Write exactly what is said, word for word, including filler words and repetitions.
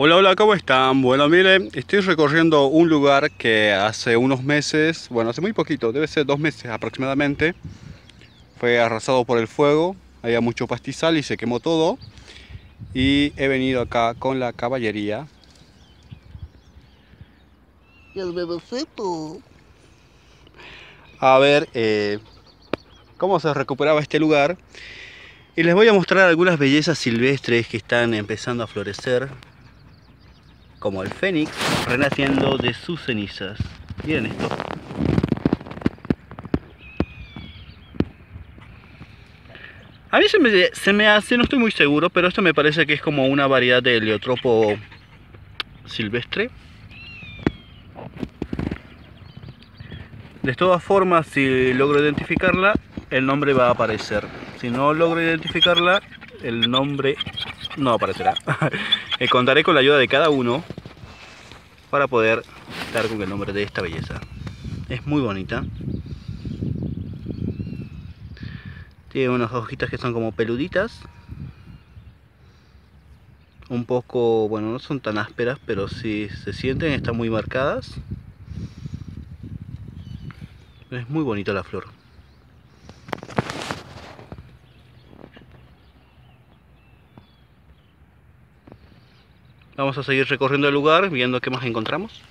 Hola, hola, ¿cómo están? Bueno, miren, estoy recorriendo un lugar que hace unos meses, bueno, hace muy poquito, debe ser dos meses aproximadamente, fue arrasado por el fuego, había mucho pastizal y se quemó todo, y he venido acá con la caballería. Y el bebecito. A ver eh, cómo se recuperaba este lugar, y les voy a mostrar algunas bellezas silvestres que están empezando a florecer, como el fénix renaciendo de sus cenizas. Miren esto. A mí se me, se me hace, no estoy muy seguro, pero esto me parece que es como una variedad de heliotropo silvestre. De todas formas, si logro identificarla, el nombre va a aparecer. Si no logro identificarla, el nombre no aparecerá. Contaré con la ayuda de cada uno para poder dar con el nombre de esta belleza. Es muy bonita. Tiene unas hojitas que son como peluditas. Un poco, bueno, no son tan ásperas, pero si se sienten, están muy marcadas. Es muy bonita la flor. Vamos a seguir recorriendo el lugar, viendo qué más encontramos.